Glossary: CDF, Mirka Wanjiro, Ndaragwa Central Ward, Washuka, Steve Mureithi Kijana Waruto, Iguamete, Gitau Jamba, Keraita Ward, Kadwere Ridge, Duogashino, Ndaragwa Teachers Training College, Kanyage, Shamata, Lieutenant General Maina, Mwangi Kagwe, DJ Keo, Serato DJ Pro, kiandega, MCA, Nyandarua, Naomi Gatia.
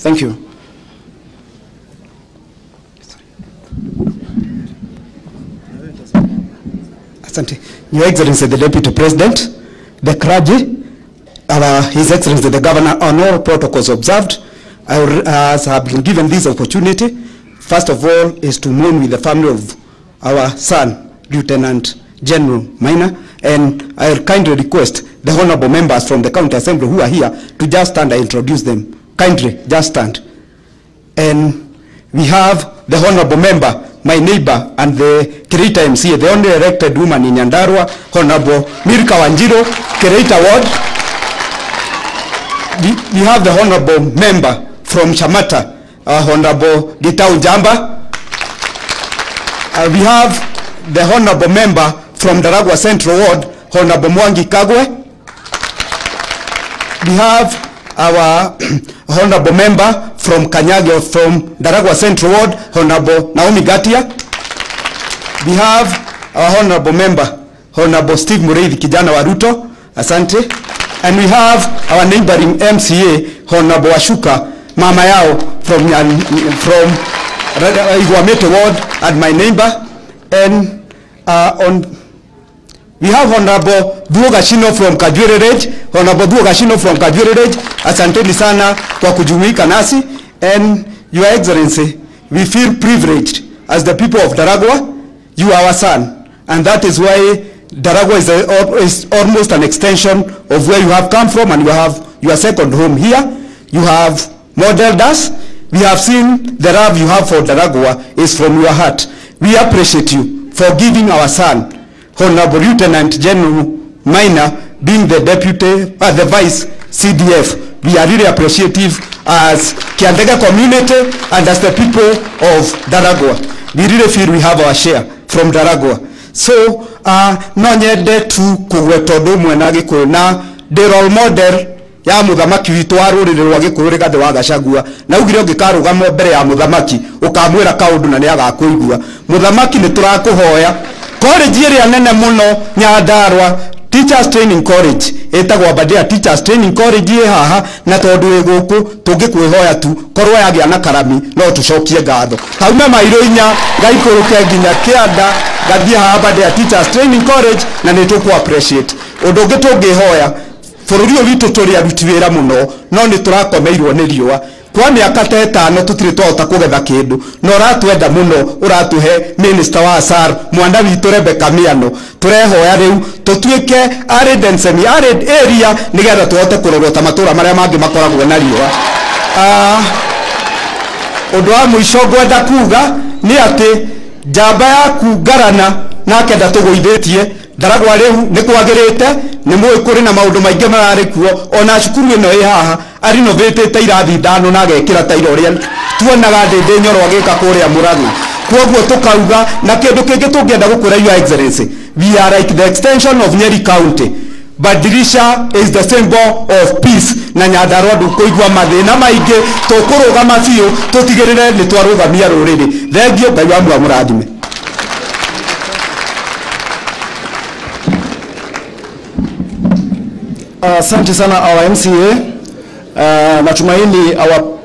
Thank you. Asante. Your Excellency, the Deputy President, the clergy, His Excellency, the Governor, on all protocols observed, as have been given this opportunity, first of all is to mourn with the family of our son, Lieutenant General Maina, and I will kindly request the honorable members from the County Assembly who are here to just stand and introduce them. Kindly, just stand. And we have the honorable member, my neighbor, and the Keraita MCA, the only elected woman in Ndaragwa, Honorable Mirka Wanjiro, Keraita Ward. We have the honorable member from Shamata, Honorable Gitau Jamba. We have the honorable member from Ndaragwa Central Ward, Honorable Mwangi Kagwe. We have our honorable member from Kanyage from Ndaragwa Central Ward, Honorable Naomi Gatia. We have our honorable member, Honorable Steve Mureithi Kijana Waruto, asante. And we have our neighboring MCA, Honorable Washuka, mama yao from Iguamete Ward, and my neighbor. And we have Honorable Duogashino from Kadwere Ridge, asanteni sana kwa kujumuika nasi. And Your Excellency, we feel privileged as the people of Ndaragwa. You are our son, and that is why Ndaragwa is almost an extension of where you have come from, and you have your second home here. You have modeled us. We have seen the love you have for Ndaragwa is from your heart. We appreciate you for giving our son, Honorable Lieutenant General Maina, being the deputy, the vice CDF. We are really appreciative as Kiandega community and as the people of Ndaragwa. We really feel we have our share from Ndaragwa. So, nonyede tu kuwetodo mwenagi kuna the role model ya mudhamaki wituaru liliwagi kurega de wagashagua. Na ugireo gikaru gamo bere ya mudhamaki, ukamwela kaudu na niaga akuigua. Mudhamaki neturako hoya, college yeri ya nene muno Ndaragwa Teachers Training College. Eta kwa badia Teachers Training College ye haha na toduwe goku toge kuwehoya tu korwa ya gya nakarami no tushokie gado. Kaume mairo inya gaikuruke ginya keada gadia haha badia Teachers Training College na netoku appreciate. Odoge toge hoya forurio vito tori ya lutiwera muno no neturako meiru aneliwa. Kwa miaka 5 tutirito otakugeba kindu no ratwenda muno uratuhe minister wa asar mwandavi turebeka miano turehoya riu tutuike arid and semi arid area nigetha tuhote kurogota matura maria mangi makoragwo na riwa. Undu wa mwisho ngwenda kuga ni ati Jamba yaku ngarana nake ndatuguithitie Ndaragwa riu nikwagirite ni mwikuri na maundu maingi marari kuo ona cukuru ino i haha arinovitite irathi ndano na gekira ta iroria tuonaga ndindi nyoro agika kuria muragi kuoguo tukauga na kindu kingi tungienda gukura. Your Excellency, we are like the extension of Nyeri County. Badirisha is the symbol of peace na Nyandarua ndukoigwa mathina maingi tukuruga mafiu tutigirire ni twaruga mia ruriri thengio ngai wa murathime. Asante sana our MCA. Natumaini our